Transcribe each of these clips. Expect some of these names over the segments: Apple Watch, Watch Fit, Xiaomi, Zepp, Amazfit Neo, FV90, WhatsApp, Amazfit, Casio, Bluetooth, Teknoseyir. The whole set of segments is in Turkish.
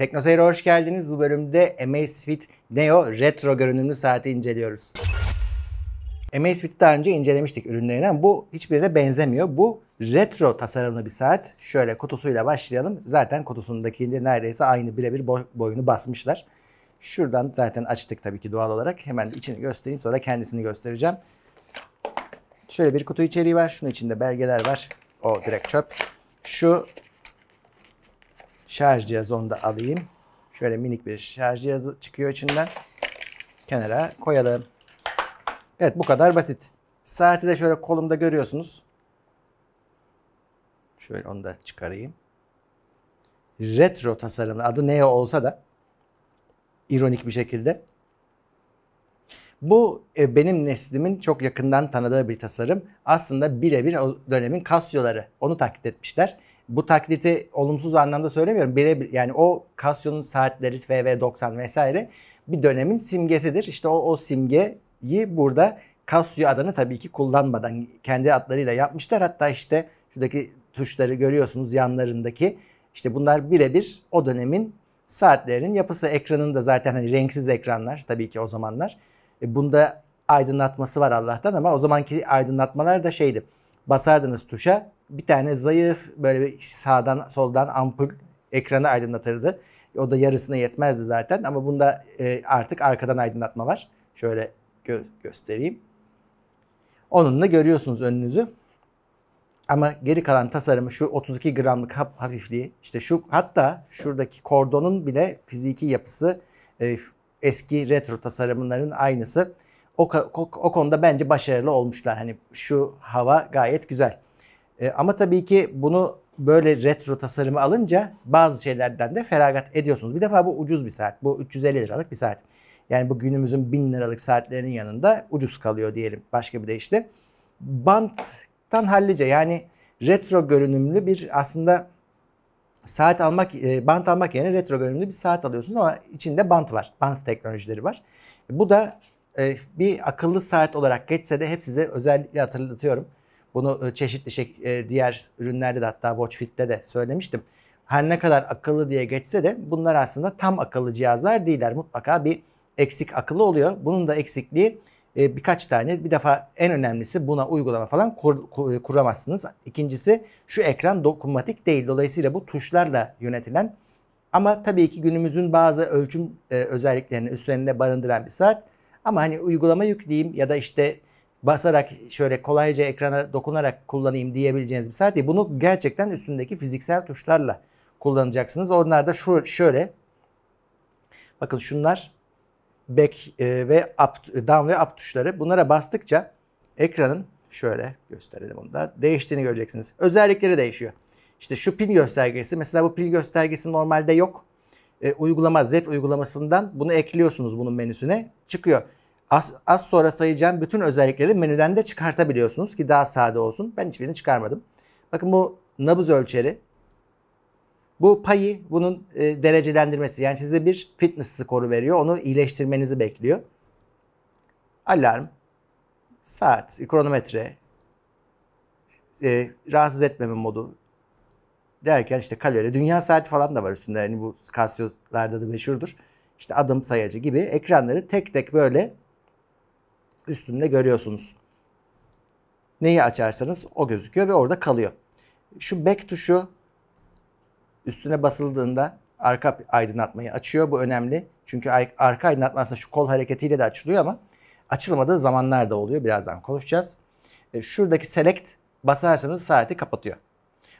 Teknoseyir'e hoş geldiniz. Bu bölümde Amazfit Neo retro görünümlü saati inceliyoruz. Amazfit'i daha önce incelemiştik ürünlerini ama bu hiçbirine benzemiyor. Bu retro tasarımlı bir saat. Şöyle kutusuyla başlayalım. Zaten kutusundakinde neredeyse aynı birebir boyunu basmışlar. Şuradan zaten açtık tabii ki doğal olarak. Hemen içini göstereyim, sonra kendisini göstereceğim. Şöyle bir kutu içeriği var. Şunun içinde belgeler var. O direkt çöp. Şu şarj cihazı, onu da alayım. Şöyle minik bir şarj cihazı çıkıyor içinden. Kenara koyalım. Evet, bu kadar basit. Saati de şöyle kolumda görüyorsunuz. Şöyle onu da çıkarayım. Retro tasarımlı, adı Neo olsa da ironik bir şekilde. Bu benim neslimin çok yakından tanıdığı bir tasarım. Aslında birebir o dönemin Casio'ları. Onu taklit etmişler. Bu taklidi olumsuz anlamda söylemiyorum. Birebir yani o Casio'nun saatleri FV90 vesaire bir dönemin simgesidir. İşte o simgeyi burada Casio adını tabii ki kullanmadan kendi adlarıyla yapmışlar. Hatta işte şuradaki tuşları görüyorsunuz yanlarındaki. İşte bunlar birebir o dönemin saatlerinin yapısı. Ekranında zaten hani renksiz ekranlar tabii ki o zamanlar. Bunda aydınlatması var Allah'tan ama o zamanki aydınlatmalar da şeydi. Basardınız tuşa, bir tane zayıf böyle bir sağdan soldan ampul ekranı aydınlatırdı. O da yarısına yetmezdi zaten ama bunda artık arkadan aydınlatma var. Şöyle göstereyim. Onunla görüyorsunuz önünüzü. Ama geri kalan tasarımı şu 32 gramlık hafifliği, işte şu hatta şuradaki kordonun bile fiziki yapısı eski retro tasarımların aynısı. O konuda bence başarılı olmuşlar. Hani şu hava gayet güzel. Ama tabii ki bunu böyle retro tasarımı alınca bazı şeylerden de feragat ediyorsunuz. Bir defa bu ucuz bir saat. Bu 350 liralık bir saat. Yani bu günümüzün 1000 liralık saatlerinin yanında ucuz kalıyor diyelim. Başka bir de işte. Banttan hallice yani retro görünümlü bir aslında saat almak, bant almak yerine retro görünümlü bir saat alıyorsunuz ama içinde bant var. Bant teknolojileri var. Bu da bir akıllı saat olarak geçse de hep size özellikle hatırlatıyorum. Bunu çeşitli diğer ürünlerde de hatta Watch Fit'te de söylemiştim. Her ne kadar akıllı diye geçse de bunlar aslında tam akıllı cihazlar değiller. Mutlaka bir eksik akıllı oluyor. Bunun da eksikliği birkaç tane. Bir defa en önemlisi buna uygulama falan kuramazsınız. İkincisi şu ekran dokunmatik değil. Dolayısıyla bu tuşlarla yönetilen ama tabii ki günümüzün bazı ölçüm özelliklerini üstlerinde barındıran bir saat. Ama hani uygulama yükleyeyim ya da işte basarak şöyle kolayca ekrana dokunarak kullanayım diyebileceğiniz bir saat değil. Bunu gerçekten üstündeki fiziksel tuşlarla kullanacaksınız. Onlar da şöyle bakın şunlar back ve up, down ve up tuşları. Bunlara bastıkça ekranın şöyle gösterelim onu da değiştiğini göreceksiniz. Özellikleri değişiyor. İşte şu pil göstergesi mesela bu pil göstergesi normalde yok. Uygulama Zepp uygulamasından bunu ekliyorsunuz bunun menüsüne çıkıyor. Az sonra sayacağım bütün özellikleri menüden de çıkartabiliyorsunuz ki daha sade olsun. Ben hiçbirini çıkarmadım. Bakın bu nabız ölçeri. Bu payı bunun derecelendirmesi. Yani size bir fitness skoru veriyor. Onu iyileştirmenizi bekliyor. Alarm, saat, kronometre, rahatsız etmeme modu derken işte kalori, dünya saati falan da var üstünde. Yani bu Casio'larda da meşhurdur. İşte adım sayacı gibi ekranları tek tek böyle üstünde görüyorsunuz. Neyi açarsanız o gözüküyor ve orada kalıyor. Şu back tuşu üstüne basıldığında arka aydınlatmayı açıyor. Bu önemli. Çünkü arka aydınlatma aslında şu kol hareketiyle de açılıyor ama açılmadığı zamanlar da oluyor. Birazdan konuşacağız. Şuradaki select basarsanız saati kapatıyor.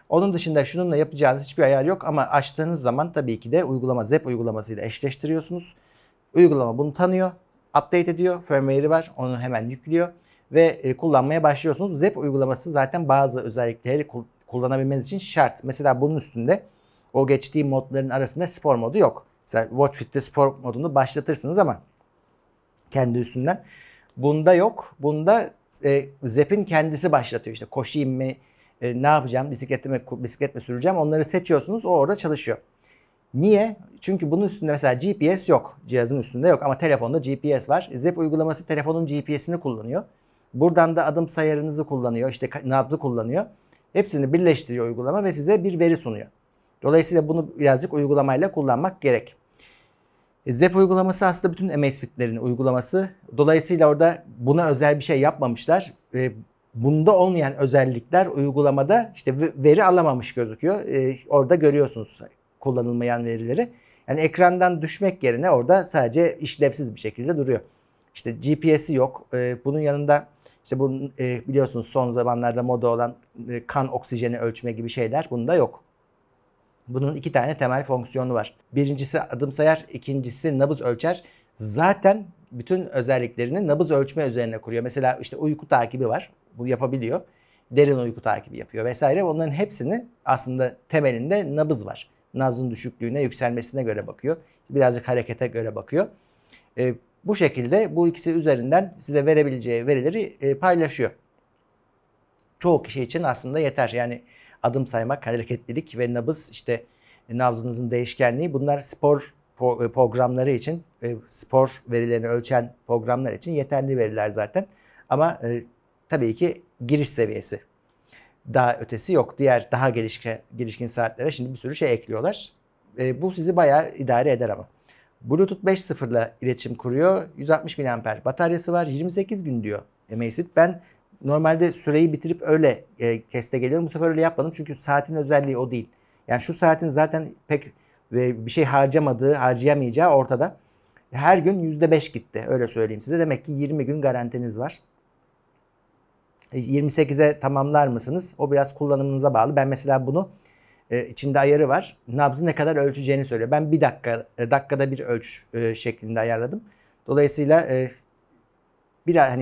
Onun dışında şununla yapacağınız hiçbir ayar yok ama açtığınız zaman tabii ki de uygulama Zepp uygulamasıyla eşleştiriyorsunuz. Uygulama bunu tanıyor, update ediyor, firmware'i var, onu hemen yüklüyor ve kullanmaya başlıyorsunuz. Zepp uygulaması zaten bazı özellikleri kullanabilmeniz için şart. Mesela bunun üstünde o geçtiği modların arasında spor modu yok. Mesela Watch Fit'te spor modunu başlatırsınız ama kendi üstünden. Bunda yok. Bunda Zepp'in kendisi başlatıyor. İşte koşayım mı? Ne yapacağım? Bisiklet mi süreceğim? Onları seçiyorsunuz. O orada çalışıyor. Niye? Çünkü bunun üstünde mesela GPS yok. Cihazın üstünde yok ama telefonda GPS var. Zepp uygulaması telefonun GPS'ini kullanıyor. Buradan da adım sayarınızı kullanıyor. İşte nabzı kullanıyor. Hepsini birleştiriyor uygulama ve size bir veri sunuyor. Dolayısıyla bunu birazcık uygulamayla kullanmak gerek. Zepp uygulaması aslında bütün Amazfit'lerin uygulaması. Dolayısıyla orada buna özel bir şey yapmamışlar. Bunda olmayan özellikler uygulamada işte veri alamamış gözüküyor. Orada görüyorsunuz kullanılmayan verileri. Yani ekrandan düşmek yerine orada sadece işlevsiz bir şekilde duruyor. İşte GPS'i yok. Bunun yanında işte bunun, biliyorsunuz son zamanlarda moda olan kan oksijeni ölçme gibi şeyler bunda yok. Bunun iki tane temel fonksiyonu var. Birincisi adım sayar, ikincisi nabız ölçer. Zaten bütün özelliklerini nabız ölçme üzerine kuruyor. Mesela işte uyku takibi var. Bu yapabiliyor. Derin uyku takibi yapıyor vesaire. Onların hepsini aslında temelinde nabız var. Nabzın düşüklüğüne, yükselmesine göre bakıyor. Birazcık harekete göre bakıyor. Bu şekilde bu ikisi üzerinden size verebileceği verileri paylaşıyor. Çoğu kişi için aslında yeter. Yani adım saymak, hareketlilik ve nabız, işte nabzınızın değişkenliği, bunlar spor programları için, spor verilerini ölçen programlar için yeterli veriler zaten. Ama tabii ki giriş seviyesi. Daha ötesi yok. Diğer daha gelişkin saatlere şimdi bir sürü şey ekliyorlar. Bu sizi bayağı idare eder ama. Bluetooth 5.0 ile iletişim kuruyor. 160 mAh bataryası var. 28 gün diyor Amazfit. Ben normalde süreyi bitirip öyle keste geliyorum. Bu sefer öyle yapmadım. Çünkü saatin özelliği o değil. Yani şu saatin zaten pek bir şey harcayamayacağı ortada. Her gün %5 gitti. Öyle söyleyeyim size. Demek ki 20 gün garantiniz var. 28'e tamamlar mısınız? O biraz kullanımınıza bağlı. Ben mesela bunu içinde ayarı var. Nabzı ne kadar ölçeceğini söylüyor. Ben bir dakikada bir ölç şeklinde ayarladım. Dolayısıyla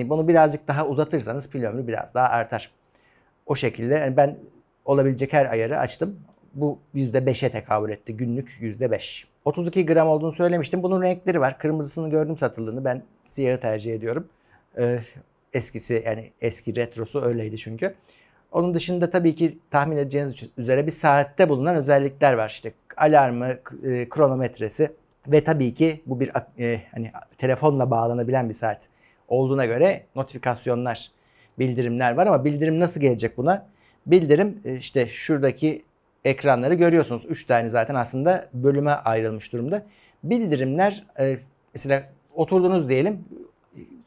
bunu birazcık daha uzatırsanız pil ömrü biraz daha artar. O şekilde yani ben olabilecek her ayarı açtım. Bu %5'e tekabül etti. Günlük %5. 32 gram olduğunu söylemiştim. Bunun renkleri var. Kırmızısını gördüm satıldığını. Ben siyahı tercih ediyorum. Eskisi, yani eski retrosu öyleydi çünkü. Onun dışında tabii ki tahmin edeceğiniz üzere bir saatte bulunan özellikler var. İşte alarmı, kronometresi ve tabii ki bu bir telefonla bağlanabilen bir saat olduğuna göre notifikasyonlar, bildirimler var. Ama bildirim nasıl gelecek buna? Bildirim işte şuradaki ekranları görüyorsunuz. 3 tane zaten aslında bölüme ayrılmış durumda. Bildirimler mesela oturdunuz diyelim.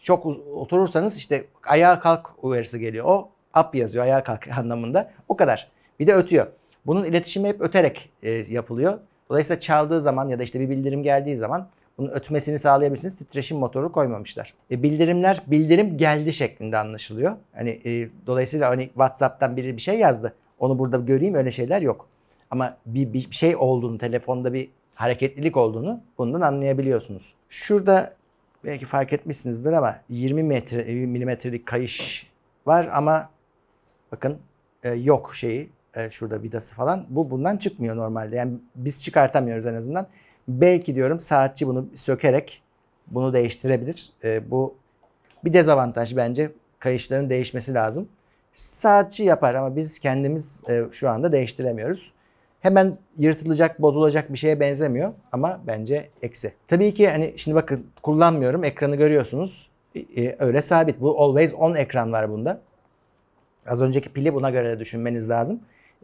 Çok oturursanız işte ayağa kalk uyarısı geliyor. O up yazıyor, ayağa kalk anlamında. O kadar. Bir de ötüyor. Bunun iletişimi hep öterek yapılıyor. Dolayısıyla çaldığı zaman ya da işte bir bildirim geldiği zaman bunun ötmesini sağlayabilirsiniz. Titreşim motoru koymamışlar. Bildirimler bildirim geldi şeklinde anlaşılıyor. Dolayısıyla WhatsApp'tan biri bir şey yazdı. Onu burada göreyim, öyle şeyler yok. Ama bir şey olduğunu, telefonda bir hareketlilik olduğunu bundan anlayabiliyorsunuz. Şurada belki fark etmişsinizdir ama 20 milimetrelik kayış var ama bakın yok şeyi, şurada vidası falan. Bu bundan çıkmıyor normalde. Yani biz çıkartamıyoruz en azından. Belki diyorum saatçi bunu sökerek bunu değiştirebilir. Bu bir dezavantaj bence. Kayışların değişmesi lazım. Saatçi yapar ama biz kendimiz şu anda değiştiremiyoruz. Hemen yırtılacak, bozulacak bir şeye benzemiyor ama bence eksi. Tabii ki şimdi bakın kullanmıyorum. Ekranı görüyorsunuz. Öyle sabit. Bu always on ekran var bunda. Az önceki pili buna göre düşünmeniz lazım.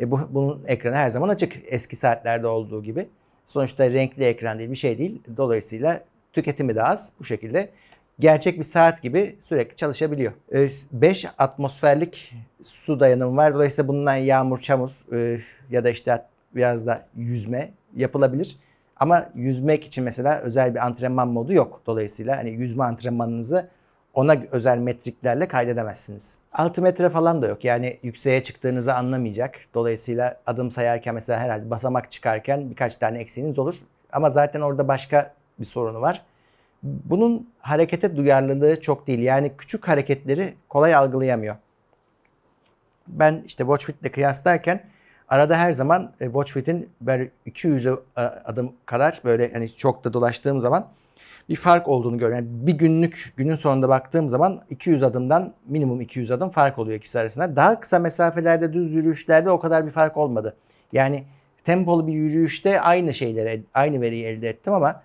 Bunun ekranı her zaman açık. Eski saatlerde olduğu gibi. Sonuçta renkli ekran değil, bir şey değil. Dolayısıyla tüketimi de az. Bu şekilde gerçek bir saat gibi sürekli çalışabiliyor. 5 atmosferlik su dayanımı var. Dolayısıyla bundan yağmur, çamur ya da işte biraz da yüzme yapılabilir. Ama yüzmek için mesela özel bir antrenman modu yok. Dolayısıyla yüzme antrenmanınızı ona özel metriklerle kaydedemezsiniz. Altimetre falan da yok. Yani yükseğe çıktığınızı anlamayacak. Dolayısıyla adım sayarken mesela herhalde basamak çıkarken birkaç tane eksiğiniz olur. Ama zaten orada başka bir sorunu var. Bunun harekete duyarlılığı çok değil. Yani küçük hareketleri kolay algılayamıyor. Ben işte Watch Fit'le kıyaslarken arada her zaman Watch Fit'in böyle 200 adım kadar böyle çok da dolaştığım zaman bir fark olduğunu görüyorum. Yani bir günün sonunda baktığım zaman 200 adımdan minimum 200 adım fark oluyor ikisi arasında. Daha kısa mesafelerde, düz yürüyüşlerde o kadar bir fark olmadı. Yani tempolu bir yürüyüşte aynı veriyi elde ettim ama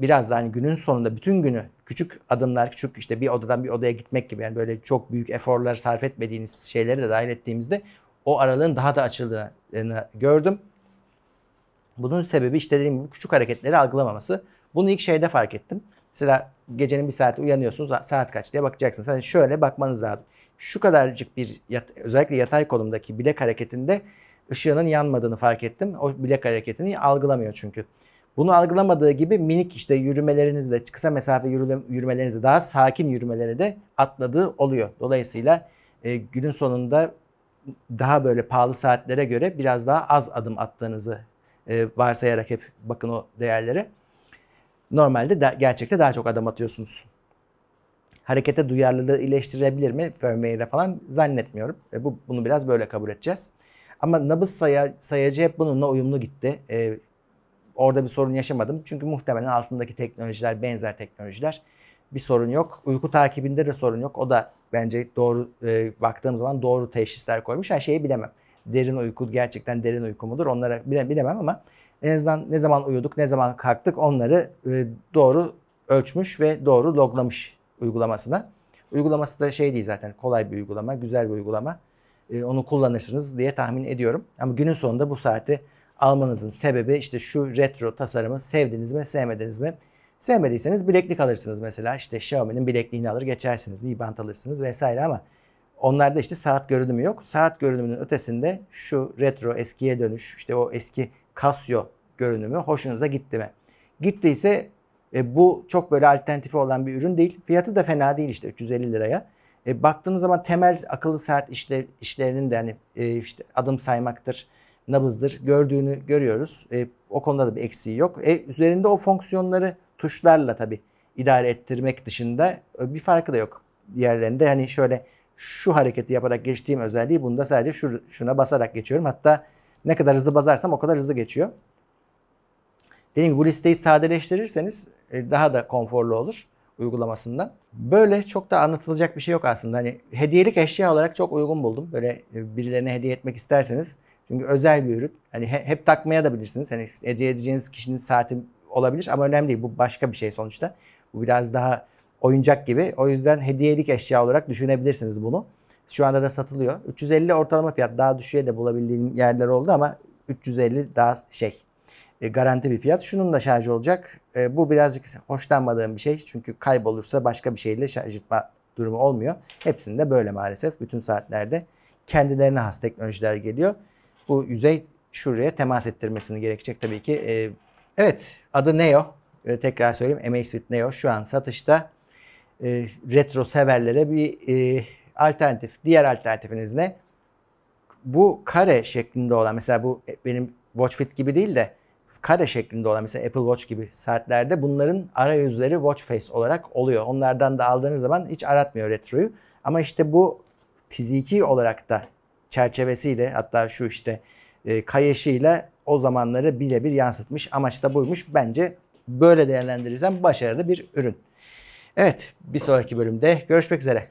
biraz da günün sonunda bütün günü küçük adımlar, küçük işte bir odadan bir odaya gitmek gibi, yani böyle çok büyük eforlar sarf etmediğiniz şeyleri de dahil ettiğimizde o aralığın daha da açıldığını gördüm. Bunun sebebi işte dediğim gibi küçük hareketleri algılamaması. Bunu ilk şeyde fark ettim. Mesela gecenin bir saati uyanıyorsunuz, saat kaç diye bakacaksınız. Hani şöyle bakmanız lazım. Şu kadarcık bir özellikle yatay kolumdaki bilek hareketinde ışığının yanmadığını fark ettim. O bilek hareketini algılamıyor çünkü. Bunu algılamadığı gibi minik işte yürümelerinizde, kısa mesafe yürümelerinizde, daha sakin yürümeleri de atladığı oluyor. Dolayısıyla günün sonunda daha böyle pahalı saatlere göre biraz daha az adım attığınızı varsayarak hep bakın o değerlere. Normalde gerçekte daha çok adım atıyorsunuz. Harekete duyarlılığı iyileştirebilir mi firmware'le falan zannetmiyorum. Bunu biraz böyle kabul edeceğiz. Ama nabız sayacı hep bununla uyumlu gitti. Orada bir sorun yaşamadım. Çünkü muhtemelen altındaki teknolojiler benzer teknolojiler. Bir sorun yok. Uyku takibinde de sorun yok. O da bence doğru baktığım zaman doğru teşhisler koymuş. Her şeyi bilemem. Derin uyku gerçekten derin uyku mudur? Onlara bilemem ama en azından ne zaman uyuduk, ne zaman kalktık onları doğru ölçmüş ve doğru loglamış uygulamasına. Uygulaması da şey değil zaten, kolay bir uygulama, güzel bir uygulama. Onu kullanırsınız diye tahmin ediyorum. Ama günün sonunda bu saati almanızın sebebi işte şu retro tasarımı sevdiniz mi, sevmediniz mi? Sevmediyseniz bileklik alırsınız mesela. İşte Xiaomi'nin bilekliğini alır geçersiniz, bir bant alırsınız vesaire ama onlarda işte saat görünümü yok. Saat görünümünün ötesinde şu retro eskiye dönüş, işte o eski Casio görünümü hoşunuza gitti mi? Gittiyse bu çok böyle alternatifi olan bir ürün değil. Fiyatı da fena değil işte 350 liraya. Baktığınız zaman temel akıllı saat işlerinin de hani işte adım saymaktır, nabızdır gördüğünü görüyoruz. O konuda da bir eksiği yok. Üzerinde o fonksiyonları tuşlarla tabii idare ettirmek dışında bir farkı da yok. Diğerlerinde hani şöyle şu hareketi yaparak geçtiğim özelliği bunda sadece şuna basarak geçiyorum. Hatta ne kadar hızlı basarsam o kadar hızlı geçiyor. Dediğim gibi bu listeyi sadeleştirirseniz daha da konforlu olur uygulamasında. Böyle çok da anlatılacak bir şey yok aslında. Hani hediyelik eşya olarak çok uygun buldum. Böyle birilerine hediye etmek isterseniz. Çünkü özel bir ürün. Hani hep takmaya da bilirsiniz. Hani hediye edeceğiniz kişinin saati olabilir ama önemli değil. Bu başka bir şey sonuçta. Bu biraz daha oyuncak gibi. O yüzden hediyelik eşya olarak düşünebilirsiniz bunu. Şu anda da satılıyor. 350 ortalama fiyat. Daha düşüğe de bulabildiğim yerler oldu ama 350 daha garanti bir fiyat. Şunun da şarjı olacak. Bu birazcık hoşlanmadığım bir şey. Çünkü kaybolursa başka bir şeyle şarj etme durumu olmuyor. Hepsinde böyle maalesef. Bütün saatlerde kendilerine has teknolojiler geliyor. Bu yüzey şuraya temas ettirmesini gerekecek tabii ki. Evet, adı Neo. Tekrar söyleyeyim. Amazfit Neo şu an satışta. Retro severlere bir alternatif. Diğer alternatifiniz ne? Bu kare şeklinde olan, mesela bu benim Watch Fit gibi değil de kare şeklinde olan, mesela Apple Watch gibi saatlerde bunların arayüzleri Watch Face olarak oluyor. Onlardan da aldığınız zaman hiç aratmıyor retroyu. Ama işte bu fiziki olarak da çerçevesiyle, hatta şu işte kayışıyla o zamanları birebir yansıtmış. Amaç da buymuş. Bence böyle değerlendirirsen başarılı bir ürün. Evet, bir sonraki bölümde görüşmek üzere.